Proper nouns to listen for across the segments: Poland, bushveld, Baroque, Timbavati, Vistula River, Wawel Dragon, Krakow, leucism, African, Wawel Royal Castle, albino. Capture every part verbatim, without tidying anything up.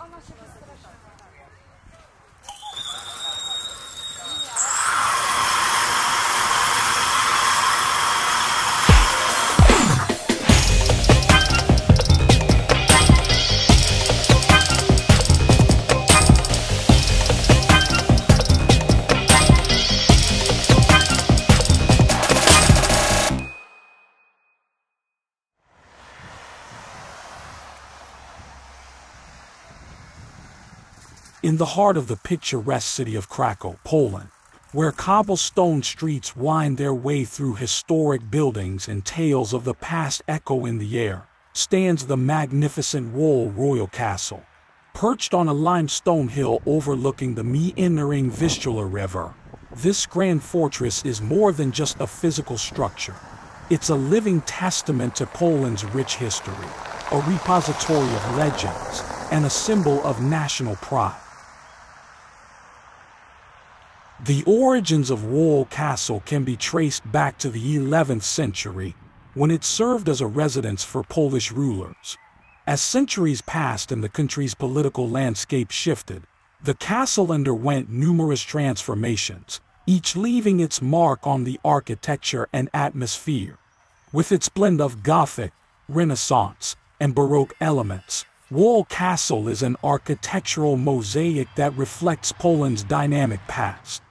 ona się wystraszyła. In the heart of the picturesque city of Krakow, Poland, where cobblestone streets wind their way through historic buildings and tales of the past echo in the air, stands the magnificent Wawel Royal Castle. Perched on a limestone hill overlooking the meandering Vistula River, this grand fortress is more than just a physical structure. It's a living testament to Poland's rich history, a repository of legends, and a symbol of national pride. The origins of Wawel Castle can be traced back to the eleventh century, when it served as a residence for Polish rulers. As centuries passed and the country's political landscape shifted, the castle underwent numerous transformations, each leaving its mark on the architecture and atmosphere. With its blend of Gothic, Renaissance, and Baroque elements, Wawel Castle is an architectural mosaic that reflects Poland's dynamic past.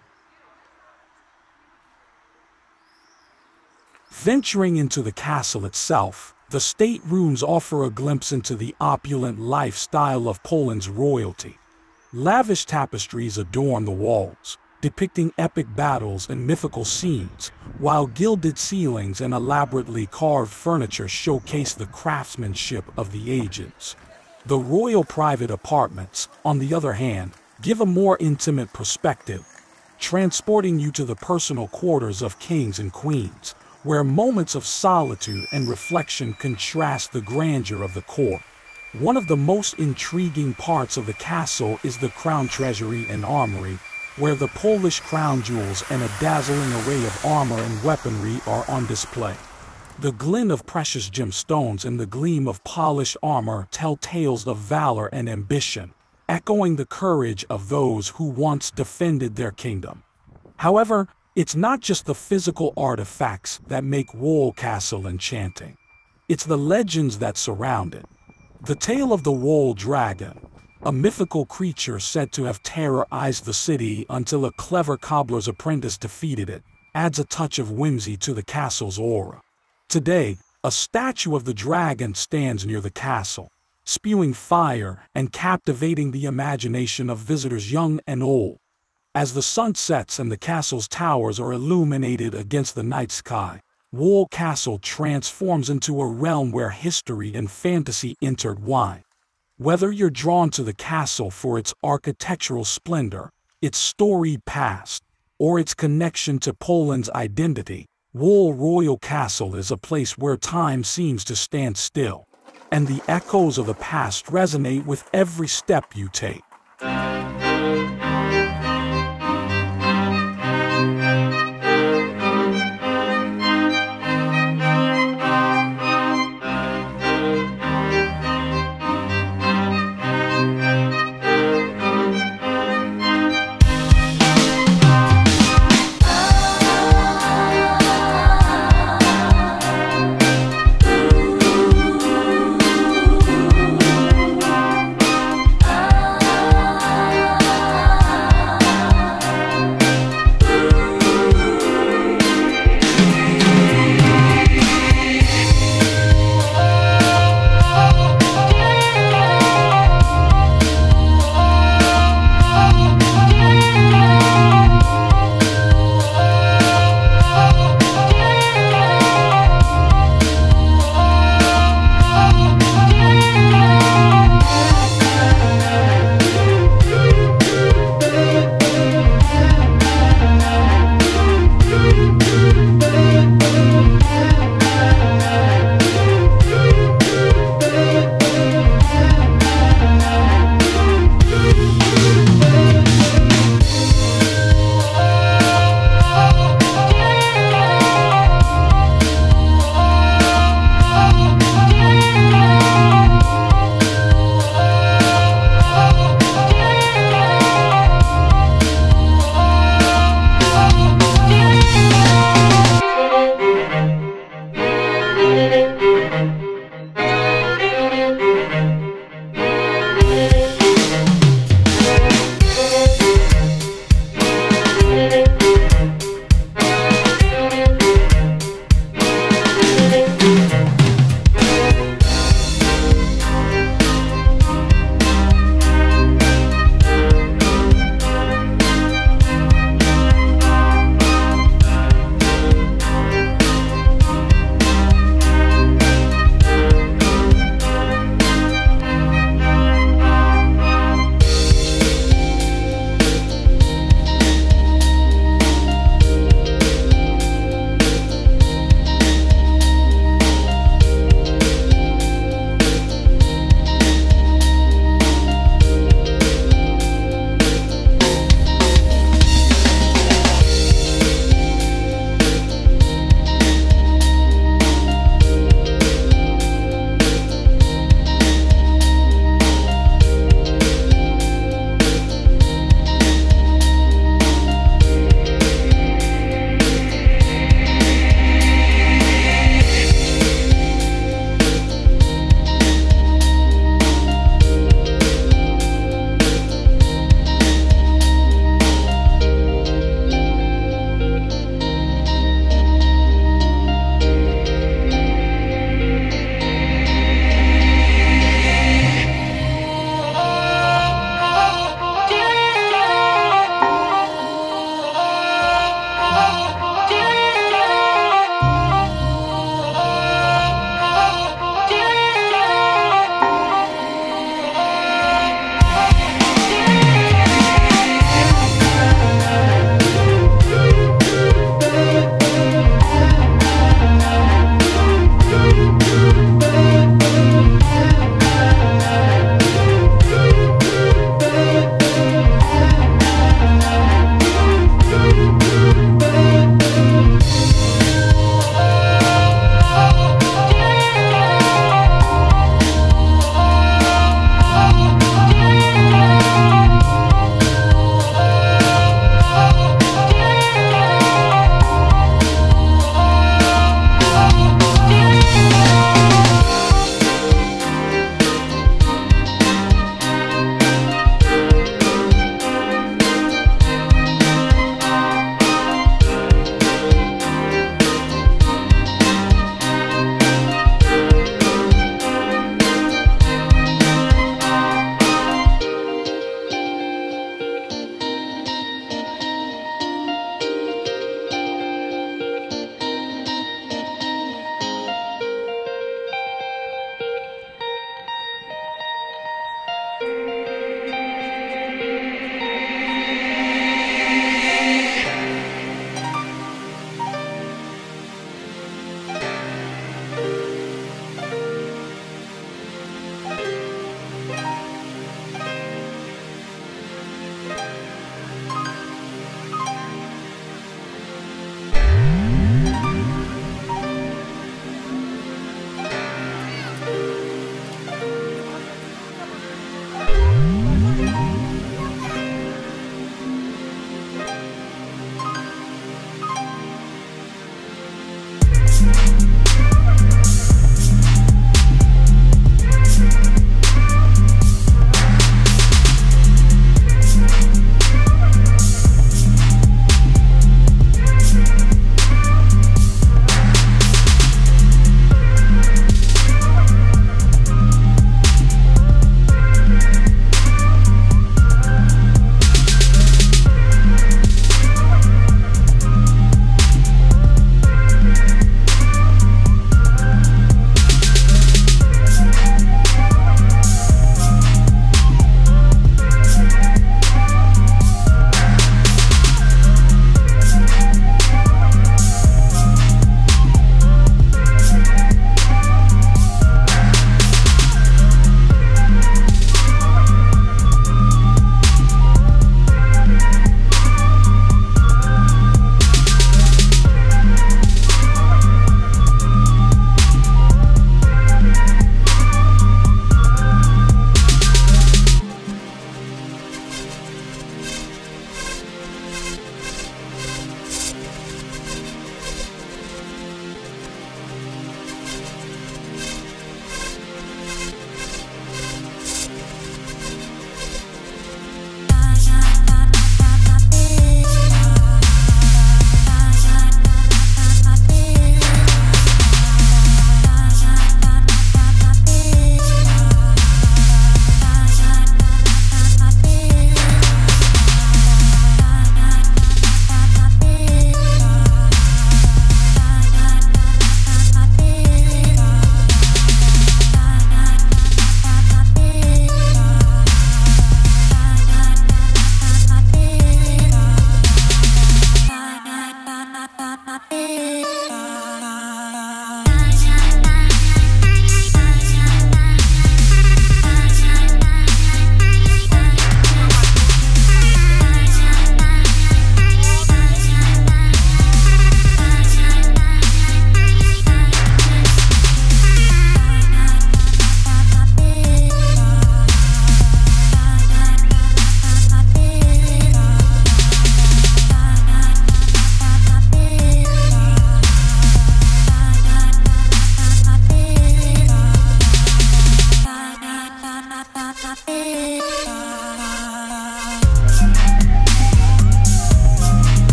Venturing into the castle itself, the state rooms offer a glimpse into the opulent lifestyle of Poland's royalty. Lavish tapestries adorn the walls, depicting epic battles and mythical scenes, while gilded ceilings and elaborately carved furniture showcase the craftsmanship of the ages. The royal private apartments, on the other hand, give a more intimate perspective, transporting you to the personal quarters of kings and queens, where moments of solitude and reflection contrast the grandeur of the court. One of the most intriguing parts of the castle is the crown treasury and armory, where the Polish crown jewels and a dazzling array of armor and weaponry are on display. The glint of precious gemstones and the gleam of polished armor tell tales of valor and ambition, echoing the courage of those who once defended their kingdom. However, it's not just the physical artifacts that make Wawel Castle enchanting. It's the legends that surround it. The tale of the Wawel Dragon, a mythical creature said to have terrorized the city until a clever cobbler's apprentice defeated it, adds a touch of whimsy to the castle's aura. Today, a statue of the dragon stands near the castle, spewing fire and captivating the imagination of visitors young and old. As the sun sets and the castle's towers are illuminated against the night sky, Wawel Castle transforms into a realm where history and fantasy intertwine. Whether you're drawn to the castle for its architectural splendor, its storied past, or its connection to Poland's identity, Wawel Royal Castle is a place where time seems to stand still, and the echoes of the past resonate with every step you take.